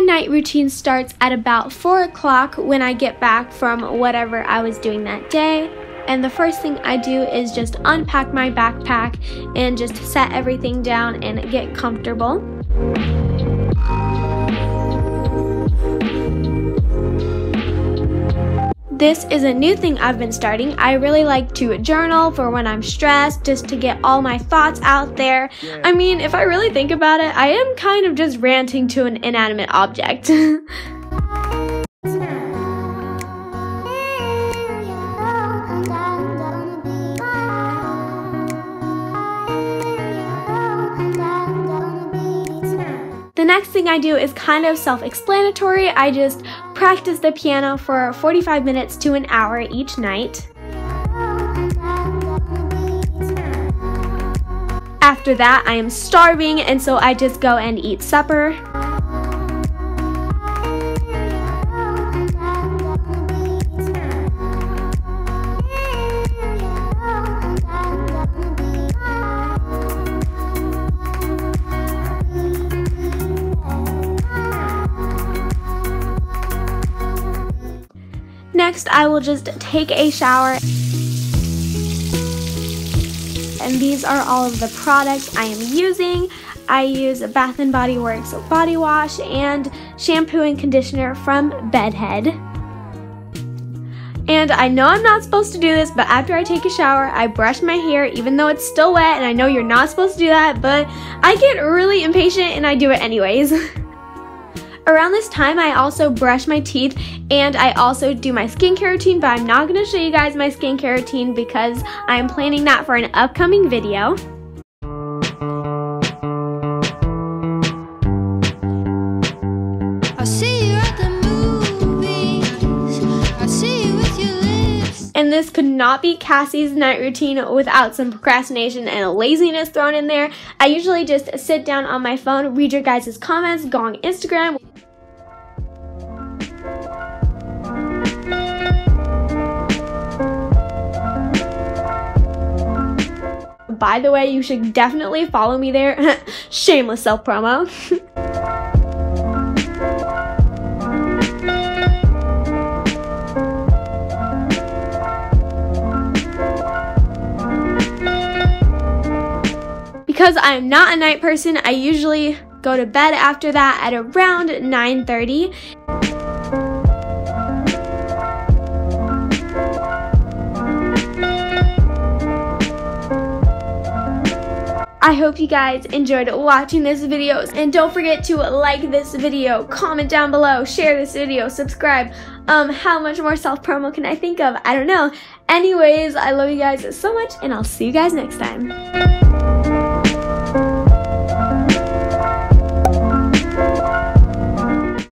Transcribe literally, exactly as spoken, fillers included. night routine starts at about four o'clock when I get back from whatever I was doing that day. And the first thing I do is just unpack my backpack and just set everything down and get comfortable. This is a new thing I've been starting. I really like to journal for when I'm stressed, just to get all my thoughts out there. Yeah. I mean, if I really think about it, I am kind of just ranting to an inanimate object. The next thing I do is kind of self-explanatory. I just practice the piano for forty-five minutes to an hour each night. After that, I am starving, and so I just go and eat supper. Next, I will just take a shower. And these are all of the products I am using. I use Bath and Body Works body wash and shampoo and conditioner from Bedhead. And I know I'm not supposed to do this, but after I take a shower, I brush my hair even though it's still wet, and I know you're not supposed to do that, but I get really impatient and I do it anyways. Around this time, I also brush my teeth, and I also do my skincare routine, but I'm not going to show you guys my skincare routine because I'm planning that for an upcoming video. I see you at the movies. I see you with your lips. And this could not be Cassie's night routine without some procrastination and laziness thrown in there. I usually just sit down on my phone, read your guys' comments, go on Instagram. By the way, you should definitely follow me there. Shameless self-promo. Because I am not a night person, I usually go to bed after that at around nine thirty. I hope you guys enjoyed watching this video, and don't forget to like this video, comment down below, share this video, subscribe. Um, how much more self-promo can I think of? I don't know. Anyways, I love you guys so much, and I'll see you guys next time.